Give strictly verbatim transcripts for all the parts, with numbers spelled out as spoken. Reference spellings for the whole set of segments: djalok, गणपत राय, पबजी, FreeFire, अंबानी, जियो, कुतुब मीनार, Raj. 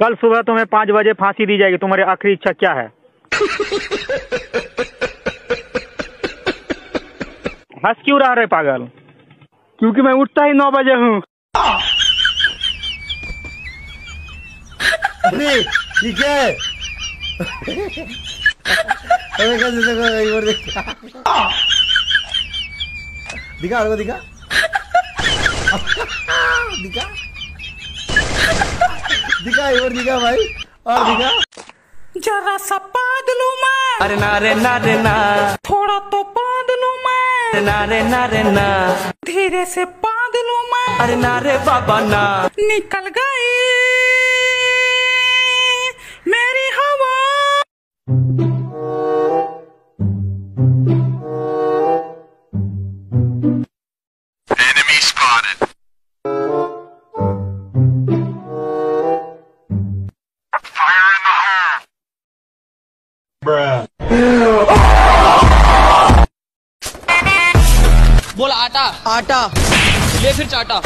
कल सुबह तुम्हें पाँच बजे फांसी दी जाएगी, तुम्हारी आखिरी इच्छा क्या है? हंस क्यों रहा है पागल? क्योंकि मैं उठता ही नौ बजे हूँ। ठीक है। दिखा दिखा दिखा दिखा दिखा और दिखा भाई और दिखा जरा सा पादलू मैं। अरे ना रे ना रे ना, थोड़ा तो पादलू मैं। ना रे ना रे ना, धीरे से पादलू मैं। अरे ना रे बाबा ना, निकल गई मेरी हवा। बोल आटा आटा ले फिर चाटा।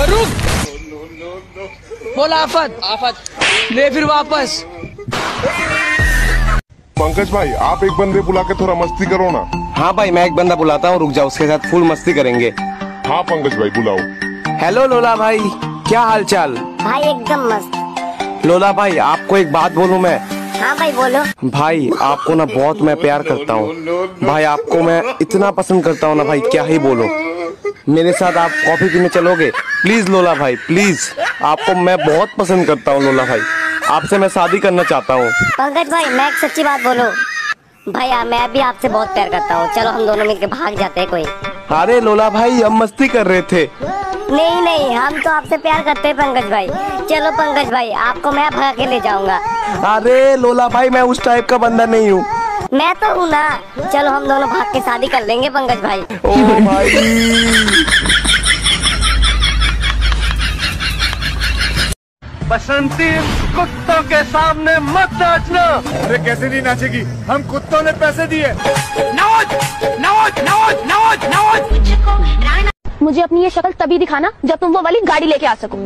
और रुक no, no, no, no. बोल आफत आफत ले फिर वापस। पंकज भाई आप एक बंदे बुला के थोड़ा मस्ती करो ना। हाँ भाई मैं एक बंदा बुलाता हूँ, रुक जाओ, उसके साथ फुल मस्ती करेंगे। हाँ पंकज भाई बुलाओ। हेलो लोला भाई, क्या हालचाल? भाई एकदम मस्त। लोला भाई आपको एक बात बोलूँ मैं? हाँ भाई बोलो। भाई आपको ना बहुत मैं प्यार करता हूँ भाई, आपको मैं इतना पसंद करता हूँ ना भाई, क्या ही बोलो। मेरे साथ आप कॉफी पीने चलोगे? प्लीज लोला भाई प्लीज, आपको मैं बहुत पसंद करता हूँ लोला भाई, आपसे मैं शादी करना चाहता हूँ। पंकज भाई मैं एक सच्ची बात बोलो, भैया मैं भी आपसे बहुत प्यार करता हूँ, चलो हम दोनों मिलकर भाग जाते हैं कोई। अरे लोला भाई हम मस्ती कर रहे थे। नहीं नहीं हम तो आपसे प्यार करते हैं पंकज भाई, चलो पंकज भाई आपको मैं भगा के ले जाऊंगा। अरे लोला भाई मैं उस टाइप का बंदा नहीं हूँ। मैं तो हूँ ना, चलो हम दोनों भाग के शादी कर लेंगे पंकज भाई। ओ भाई बसंती कुत्तों के सामने मत नाचना। अरे कैसे नहीं नाचेगी, हम कुत्तों ने पैसे दिए। मुझे अपनी ये शक्ल तभी दिखाना जब तुम वो वाली गाड़ी लेके आ सको।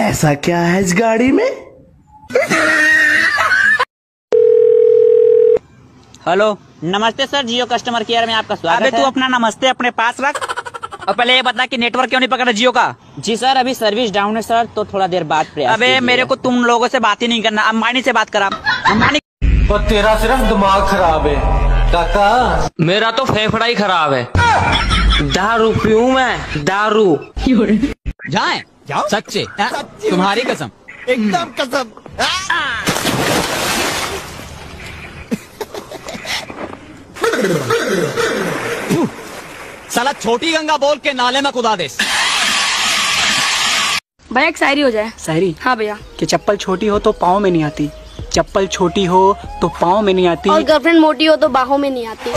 ऐसा क्या है इस गाड़ी में? हेलो नमस्ते सर, जियो कस्टमर केयर में आपका स्वागत है। अबे तू अपना नमस्ते अपने पास रख और पहले ये बता कि नेटवर्क क्यों नहीं पकड़ रहा जियो का? जी सर अभी सर्विस डाउन है सर, तो थोड़ा देर बाद प्रयास। अबे मेरे को तुम लोगों से बात ही नहीं करना, अंबानी से बात करा। अंबानी तो तेरा सिर्फ दिमाग खराब है काका, मेरा तो फेफड़ा ही खराब है। दारू पीऊँ मैं? दारू जाए जाओ सच्चे, सच्चे तुम्हारी कसम एकदम कसम। साला छोटी गंगा बोल के नाले में कुदा दे। भैया एक शायरी हो जाए। शायरी? हाँ भैया। कि चप्पल छोटी हो तो पाँव में नहीं आती, चप्पल छोटी हो तो पाँव में नहीं आती, और गर्लफ्रेंड मोटी हो तो बाहों में नहीं आती।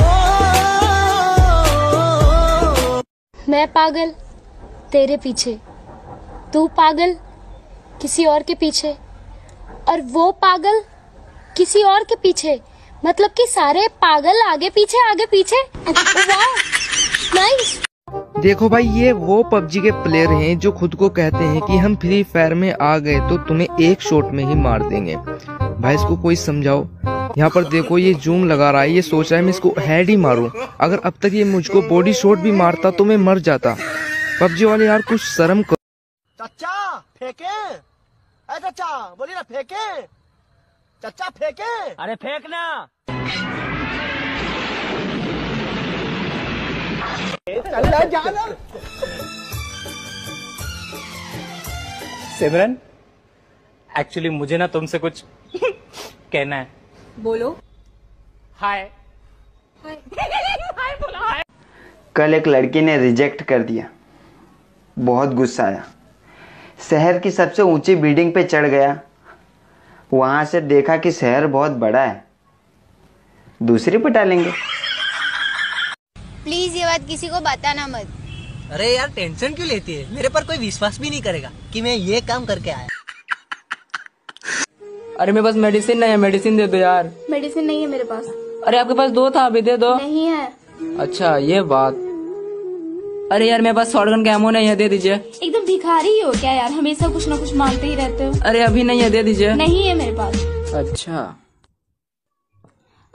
मैं पागल तेरे पीछे, तू पागल किसी और के पीछे, और वो पागल किसी और के पीछे, मतलब कि सारे पागल आगे पीछे आगे पीछे। नाइस। देखो भाई ये वो पबजी के प्लेयर हैं जो खुद को कहते हैं कि हम फ्री फायर में आ गए तो तुम्हें एक शॉट में ही मार देंगे। भाई इसको कोई समझाओ। यहाँ पर देखो ये जूम लगा रहा है, ये सोच रहा है मैं इसको हेड ही मारूं, अगर अब तक ये मुझको बॉडी शॉट भी मारता तो मैं मर जाता। पबजी वाले यार कुछ शर्म कर। चचा फेंके, अरे चचा बोलिए ना फेंके, चचा फेंके। अरे फेंक ना। सिमरन एक्चुअली मुझे ना तुमसे कुछ कहना है। बोलो। हाय हाय बोला। कल एक लड़की ने रिजेक्ट कर दिया, बहुत गुस्सा आया, शहर की सबसे ऊंची बिल्डिंग पे चढ़ गया, वहां से देखा कि शहर बहुत बड़ा है, दूसरी पटा लेंगे। प्लीज ये बात किसी को बताना मत। अरे यार टेंशन क्यों लेती है, मेरे पर कोई विश्वास भी नहीं करेगा कि मैं ये काम करके आया। अरे मेरे पास मेडिसिन नहीं है, मेडिसिन दे दो यार। मेडिसिन नहीं है मेरे पास। अरे आपके पास दो था, अभी दे दो। नहीं है। अच्छा ये बात। अरे यार मेरे पास शॉटगन का एमो नहीं है, दे दीजिए। एकदम भिखारी हो क्या यार, हमेशा कुछ ना कुछ मांगते ही रहते हो। अरे अभी नहीं है, दे दीजिए। नहीं है मेरे पास। अच्छा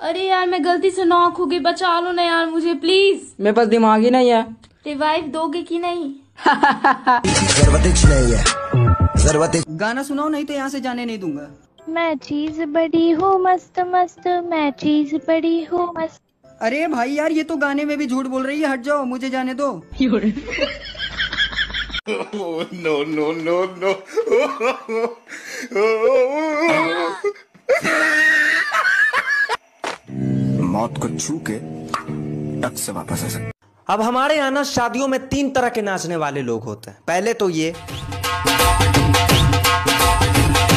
अरे यार मैं गलती से नॉक हो गई, बचा लो ना यार मुझे प्लीज। मेरे पास दिमाग ही नहीं है। रिवाइव दोगे कि नहीं? नहीं है। गाना सुनाओ नहीं तो यहाँ से जाने नहीं दूंगा। मैं चीज बड़ी हूँ मस्त मस्त, मैं चीज बड़ी हूँ मस्त। अरे भाई यार ये तो गाने में भी झूठ बोल रही है, हट जाओ मुझे जाने दो। No no no no. मौत को छू के तक से वापस आ सकते। अब हमारे यहाँ ना शादियों में तीन तरह के नाचने वाले लोग होते हैं। पहले तो ये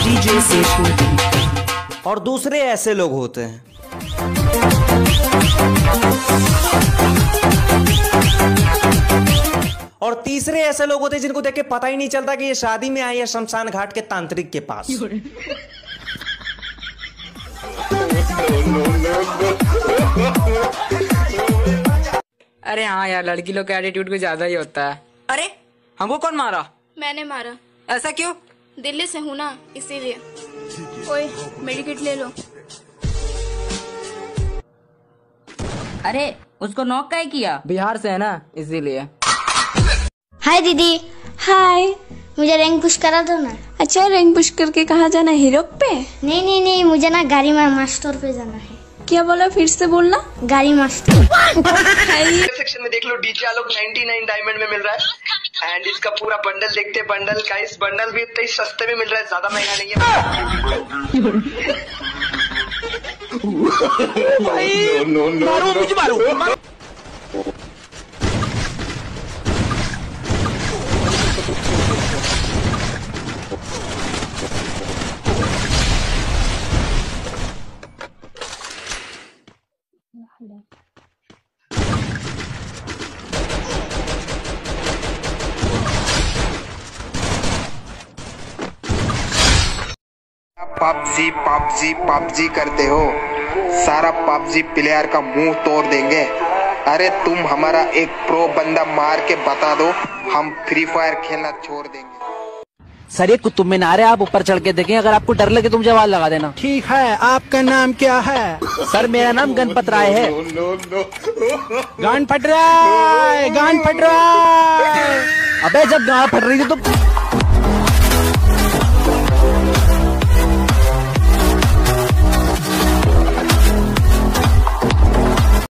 डीजे सेशु, और दूसरे ऐसे लोग होते हैं। और तीसरे ऐसे लोग होते हैं जिनको देख के पता ही नहीं चलता कि ये शादी में आई है शमशान घाट के तांत्रिक के पास। अरे हाँ यार लड़की लोग का एटीट्यूड कुछ ज्यादा ही होता है। अरे हमको कौन मारा? मैंने मारा। ऐसा क्यों? दिल्ली से हूँ ना इसीलिए। ओए मेडिकेट ले लो। अरे उसको नॉक काहे किया? बिहार से है ना इसीलिए। हाय दीदी। हाय, मुझे रैंक पुश करा दो ना। अच्छा रैंक पुश करके कहाँ जाना? हीरो पे? नहीं नहीं नहीं, मुझे ना गाड़ी में मास्टर पे जाना है। क्या बोला? फिर से बोलना। गाड़ी मास्टर। सेक्शन में देख लो, डीजे आलोक निन्यानवे डायमंड में मिल रहा है एंड इसका पूरा बंडल देखते हैं। बंडल का इस बंडल भी इतने सस्ते में मिल रहा है, ज्यादा महंगा नहीं है। भाई, no, no, no, मारो मुझे मारो। पबजी पबजी पबजी करते हो, सारा पबजी प्लेयर का मुंह तोड़ देंगे। अरे तुम हमारा एक प्रो बंदा मार के बता दो, हम फ्री फायर खेलना छोड़ देंगे। सर ये कुतुब मीनार है, आप ऊपर चढ़ के देखें, अगर आपको डर लगे तुम जवाब लगा देना। ठीक है, आपका नाम क्या है? सर मेरा नाम गणपत राय है। गन फट रहा है, गन फट रहा है। अबे जब गाँव फट रही थी तो